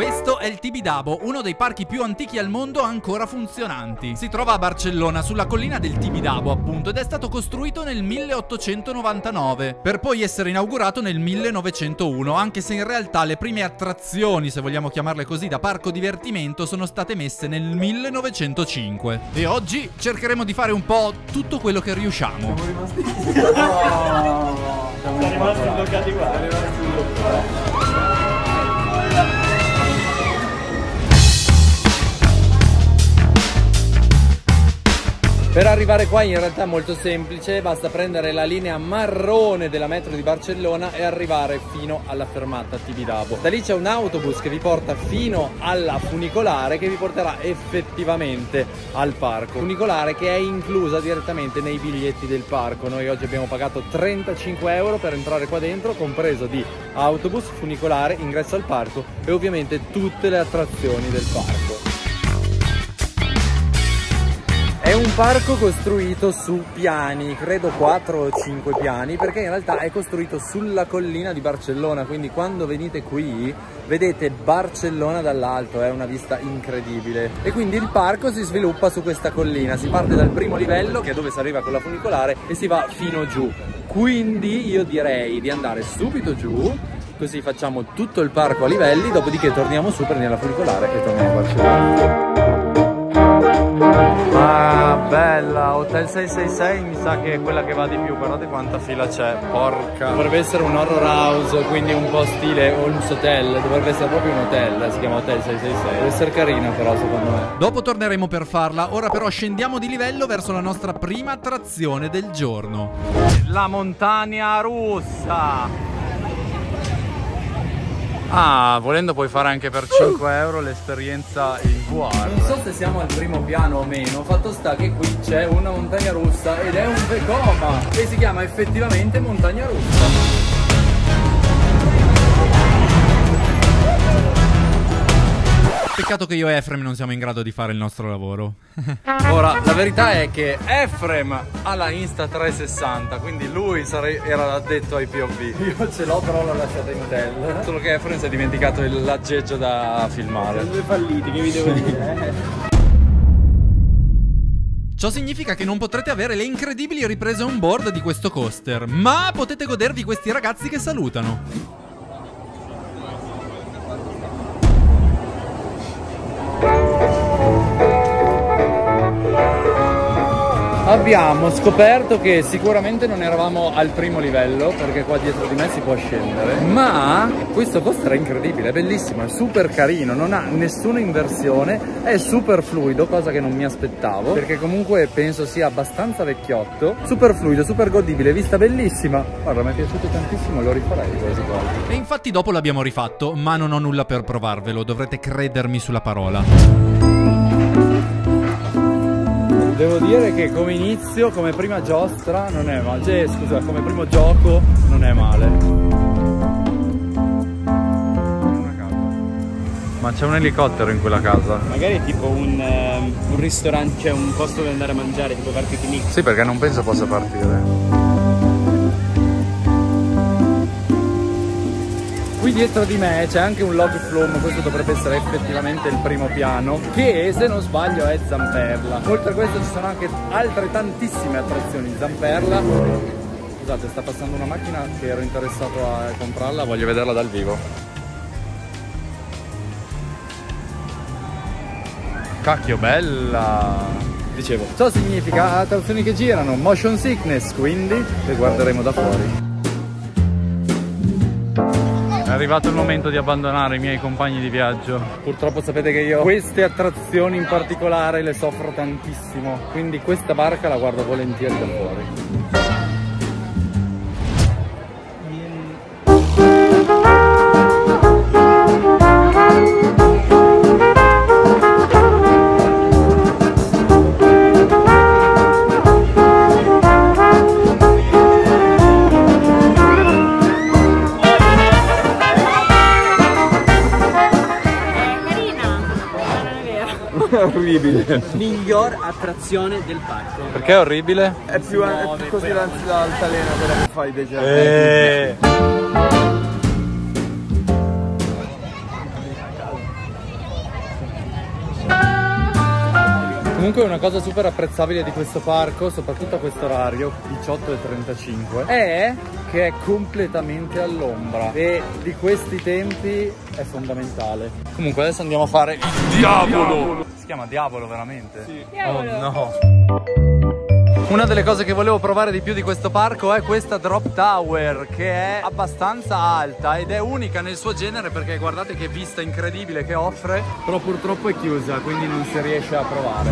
Questo è il Tibidabo, uno dei parchi più antichi al mondo ancora funzionanti. Si trova a Barcellona, sulla collina del Tibidabo appunto, ed è stato costruito nel 1899 per poi essere inaugurato nel 1901, anche se in realtà le prime attrazioni, se vogliamo chiamarle così, da parco divertimento sono state messe nel 1905. E oggi cercheremo di fare un po' tutto quello che riusciamo. Siamo rimasti... oh, siamo rimasti bloccati qua. Siamo rimasti bloccati. Per arrivare qua in realtà è molto semplice, basta prendere la linea marrone della metro di Barcellona e arrivare fino alla fermata Tibidabo. Da lì c'è un autobus che vi porta fino alla funicolare che vi porterà effettivamente al parco. Funicolare che è inclusa direttamente nei biglietti del parco. Noi oggi abbiamo pagato 35 euro per entrare qua dentro, compreso di autobus, funicolare, ingresso al parco e ovviamente tutte le attrazioni del parco. È un parco costruito su piani, credo 4 o 5 piani, perché in realtà è costruito sulla collina di Barcellona, quindi quando venite qui vedete Barcellona dall'alto, è una vista incredibile. E quindi il parco si sviluppa su questa collina, si parte dal primo livello, che è dove si arriva con la funicolare, e si va fino giù. Quindi io direi di andare subito giù, così facciamo tutto il parco a livelli, dopodiché torniamo su, prendiamo la funicolare e torniamo a Barcellona. Ah, bella, Hotel 666 mi sa che è quella che va di più, guardate quanta fila c'è, porca. Dovrebbe essere un horror house, quindi un po' stile Holmes Hotel, dovrebbe essere proprio un hotel, si chiama Hotel 666, deve essere carina però secondo me. Dopo torneremo per farla, ora però scendiamo di livello verso la nostra prima attrazione del giorno. La montagna russa! Ah, volendo puoi fare anche per 5 euro l'esperienza in VR. Non so se siamo al primo piano o meno, fatto sta che qui c'è una montagna russa ed è un Vekoma e si chiama effettivamente montagna russa. Peccato che io e Ephraim non siamo in grado di fare il nostro lavoro. Ora, la verità è che Ephraim ha la Insta360, quindi lui era addetto ai POV. Io ce l'ho però l'ho lasciata in hotel. Solo che Ephraim si è dimenticato l'aggeggio da filmare. Sono due falliti, che vi devo dire? Ciò significa che non potrete avere le incredibili riprese on board di questo coaster, ma potete godervi questi ragazzi che salutano. Abbiamo scoperto che sicuramente non eravamo al primo livello, perché qua dietro di me si può scendere, ma questo coaster è incredibile, è bellissimo, è super carino, non ha nessuna inversione, è super fluido, cosa che non mi aspettavo, perché comunque penso sia abbastanza vecchiotto, super fluido, super godibile, vista bellissima, guarda mi è piaciuto tantissimo, lo rifarei quasi quasi. E infatti dopo l'abbiamo rifatto, ma non ho nulla per provarvelo, dovrete credermi sulla parola. Devo dire che come inizio, come prima giostra non è male, cioè, scusa, come primo gioco non è male. Ma c'è un elicottero in quella casa? Magari è tipo un ristorante, cioè un posto dove andare a mangiare, tipo party picnic. Sì, perché non penso possa partire. Qui dietro di me c'è anche un log flume, questo dovrebbe essere effettivamente il primo piano, che se non sbaglio è Zamperla. Oltre a questo ci sono anche altre tantissime attrazioni. Zamperla, scusate sta passando una macchina che ero interessato a comprarla, voglio vederla dal vivo. Cacchio bella! Dicevo, ciò significa attrazioni che girano, motion sickness, quindi le guarderemo da fuori. È arrivato il momento di abbandonare i miei compagni di viaggio. Purtroppo sapete che io queste attrazioni in particolare le soffro tantissimo, quindi questa barca la guardo volentieri da fuori. Orribile. Miglior attrazione del parco. Perché è orribile? È più così l'altalena quella che fai dei giardini. Comunque una cosa super apprezzabile di questo parco, soprattutto a questo orario 18:35, è che è completamente all'ombra, e di questi tempi è fondamentale. Comunque adesso andiamo a fare il diavolo. Si chiama diavolo veramente? Sì. Diavolo. Oh no. Una delle cose che volevo provare di più di questo parco è questa drop tower, che è abbastanza alta ed è unica nel suo genere, perché guardate che vista incredibile che offre, però purtroppo è chiusa, quindi non si riesce a provare.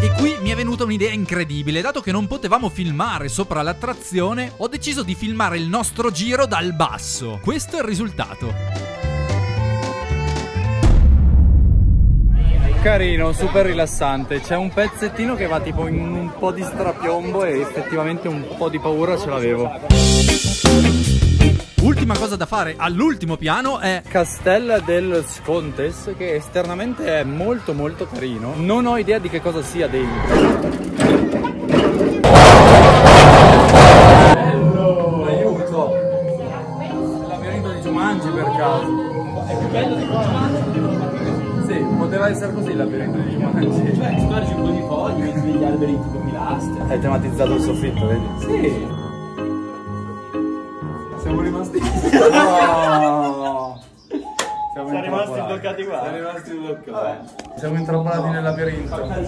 E qui mi è venuta un'idea incredibile. Dato che non potevamo filmare sopra l'attrazione, ho deciso di filmare il nostro giro dal basso. Questo è il risultato. Carino, super rilassante. C'è un pezzettino che va tipo in un po' di strapiombo e effettivamente un po' di paura ce l'avevo. Ultima cosa da fare all'ultimo piano è Castell del Scontes, che esternamente è molto molto carino. Non ho idea di che cosa sia dentro. Bello! Aiuto! Il labirinto di Jumanji per caso. È più bello di Jumanji. Sì, poteva essere così il labirinto di Jumanji. Cioè, storci un po' di fogli, metti degli alberi tipo Milastia. Hai tematizzato il soffitto, vedi? Sì. Siamo rimasti... No! Siamo rimasti bloccati qua. Siamo rimasti bloccati. Vabbè. Siamo intrappolati nel labirinto.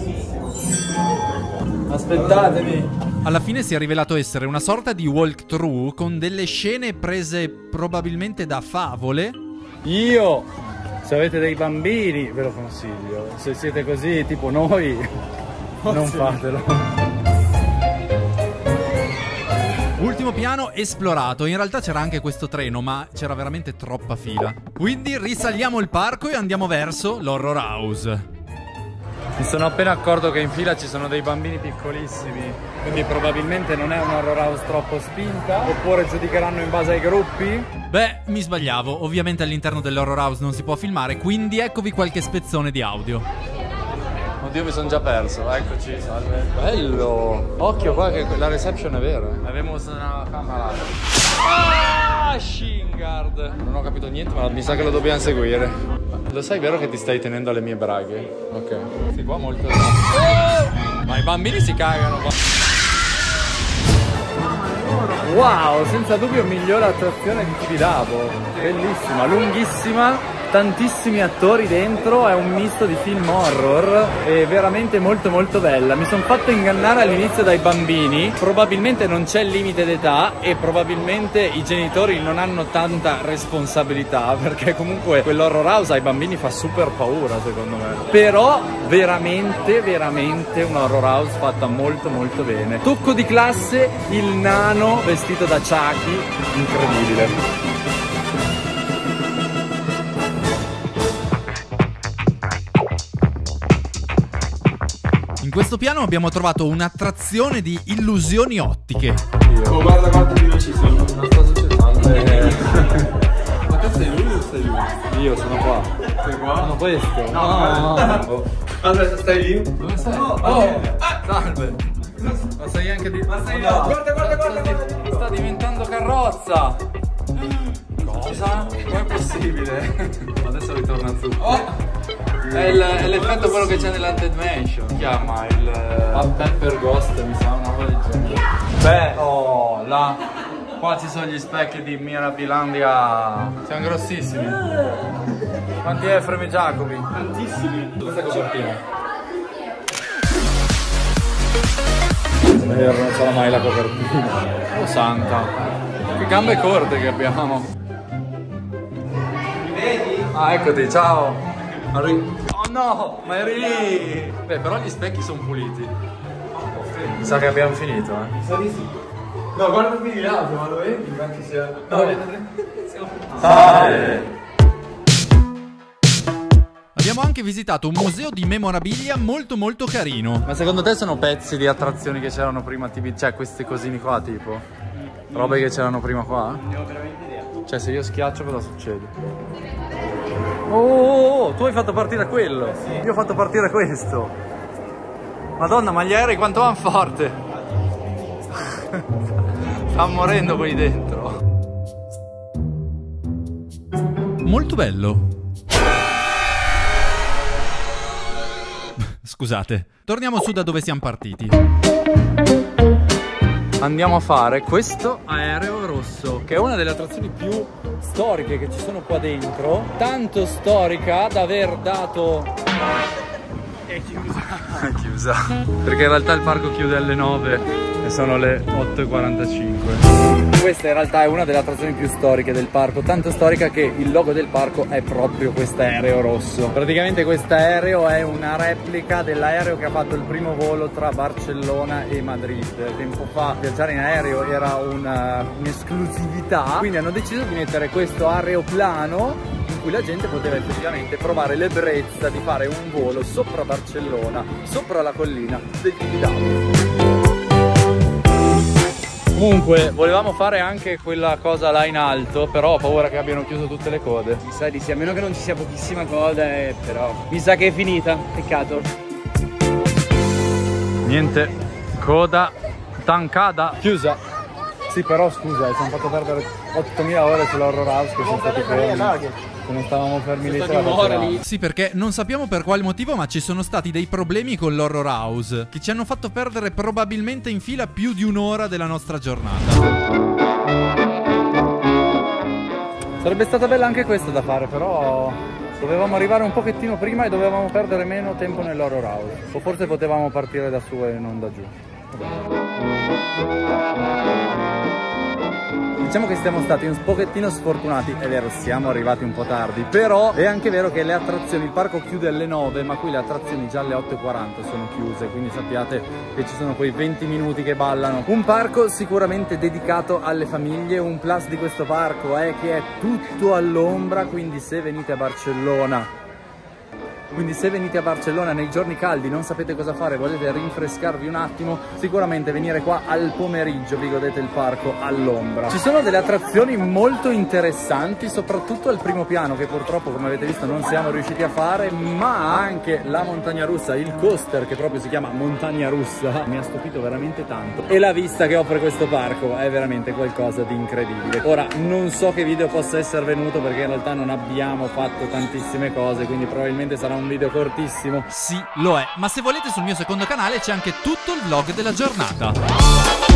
Aspettatemi. Alla fine si è rivelato essere una sorta di walkthrough con delle scene prese probabilmente da favole. Io... Se avete dei bambini ve lo consiglio, se siete così tipo noi, non fatelo. Ultimo piano esplorato, in realtà c'era anche questo treno ma c'era veramente troppa fila. Quindi risaliamo il parco e andiamo verso l'Horror House. Mi sono appena accorto che in fila ci sono dei bambini piccolissimi, quindi probabilmente non è un Horror House troppo spinta, oppure giudicheranno in base ai gruppi. Beh, mi sbagliavo, ovviamente all'interno dell'Horror House non si può filmare, quindi eccovi qualche spezzone di audio. Oddio, mi sono già perso, eccoci, salve. Bello! Occhio qua che la reception è vera. Abbiamo una camera. Ah, Shingard! Non ho capito niente, ma mi sa che lo dobbiamo seguire. Lo sai vero che ti stai tenendo alle mie braghe? Ok. Si può molto... Ma i bambini si cagano qua. Wow, senza dubbio migliore attrazione di Tibidabo. Bellissima, lunghissima, tantissimi attori dentro, è un misto di film horror e veramente molto molto bella. Mi sono fatto ingannare all'inizio dai bambini, probabilmente non c'è limite d'età e probabilmente i genitori non hanno tanta responsabilità, perché comunque quell'Horror House ai bambini fa super paura secondo me. Però veramente veramente un Horror House fatta molto molto bene. Tocco di classe, il nano vestito da Chucky, incredibile. In questo piano abbiamo trovato un'attrazione di illusioni ottiche. Oh, guarda quanto di noi ci sono. Non sta succedendo. Ma te sei lui o sei lui? Io sono qua. Sei qua? Sono questo. No. Allora, stai lì? Dove sei? Salve. Ma sei anche di... Ma sei là. Guarda. Sta diventando carrozza. Cosa? Com'è possibile? Adesso ritorna su. È l'effetto quello che c'è nella Dead Mansion. Si chiama il... Pepper Ghost, mi sa, una cosa del genere. Beh, oh, là. Qua ci sono gli specchi di Mirabilandia. Siamo grossissimi. Quanti Ephraim e Giacobi? Tantissimi. Questa copertina. Non sarà mai la copertina. Oh santa. Che gambe corte che abbiamo. Mi vedi? Ah, eccoti, ciao. Oh no, ma eri lì! Beh, però gli specchi sono puliti. Mi sa che abbiamo finito, eh. Mi sa di sì. No, guarda qui di lato, ma lo vedi? Anche se... No, siamo finiti. Abbiamo anche visitato un museo di memorabilia molto molto carino. Ma secondo te sono pezzi di attrazioni che c'erano prima, tipo, cioè queste cosine qua, tipo? Robe che c'erano prima qua? Ne ho veramente idea. Cioè, se io schiaccio cosa succede? Oh, tu hai fatto partire quello. Sì. Io ho fatto partire questo. Madonna, ma gli aerei quanto vanno forte. Stanno morendo qui dentro. Molto bello. Scusate. Torniamo su da dove siamo partiti. Andiamo a fare questo aereo rosso, che è una delle attrazioni più storiche che ci sono qua dentro. Tanto storica da aver dato... È chiusa. È chiusa. Perché in realtà il parco chiude alle 9 e sono le 8:45. Questa in realtà è una delle attrazioni più storiche del parco, tanto storica che il logo del parco è proprio quest'aereo rosso. Praticamente quest'aereo è una replica dell'aereo che ha fatto il primo volo tra Barcellona e Madrid. Tempo fa viaggiare in aereo era un'esclusività, quindi hanno deciso di mettere questo aeroplano in cui la gente poteva effettivamente provare l'ebbrezza di fare un volo sopra Barcellona, sopra la collina del Tibidabo. Comunque volevamo fare anche quella cosa là in alto, però ho paura che abbiano chiuso tutte le code. Mi sa di sì, a meno che non ci sia pochissima coda, però mi sa che è finita, peccato. Niente, coda tancata, chiusa. Sì, però scusa, ci hanno fatto perdere 8.000 ore sull'Horror House, che sono stati fermi. Che non stavamo fermi lì. Sì, perché non sappiamo per quale motivo, ma ci sono stati dei problemi con l'Horror House che ci hanno fatto perdere probabilmente in fila più di un'ora della nostra giornata. Sarebbe stata bella anche questa da fare, però... dovevamo arrivare un pochettino prima e dovevamo perdere meno tempo nell'Horror House. O forse potevamo partire da su e non da giù. Diciamo che siamo stati un pochettino sfortunati, è vero, siamo arrivati un po' tardi, però è anche vero che le attrazioni, il parco chiude alle 9, ma qui le attrazioni già alle 8:40 sono chiuse, quindi sappiate che ci sono quei 20 minuti che ballano. Un parco sicuramente dedicato alle famiglie, un plus di questo parco è che è tutto all'ombra, quindi se venite a Barcellona... Quindi se venite a Barcellona nei giorni caldi, non sapete cosa fare, volete rinfrescarvi un attimo, sicuramente venire qua al pomeriggio, vi godete il parco all'ombra. Ci sono delle attrazioni molto interessanti, soprattutto al primo piano, che purtroppo come avete visto non siamo riusciti a fare, ma anche la montagna russa, il coaster che proprio si chiama montagna russa, mi ha stupito veramente tanto. E la vista che offre questo parco è veramente qualcosa di incredibile. Ora, non so che video possa essere venuto, perché in realtà non abbiamo fatto tantissime cose, quindi probabilmente sarà un video cortissimo. Sì, lo è, ma se volete sul mio secondo canale c'è anche tutto il vlog della giornata.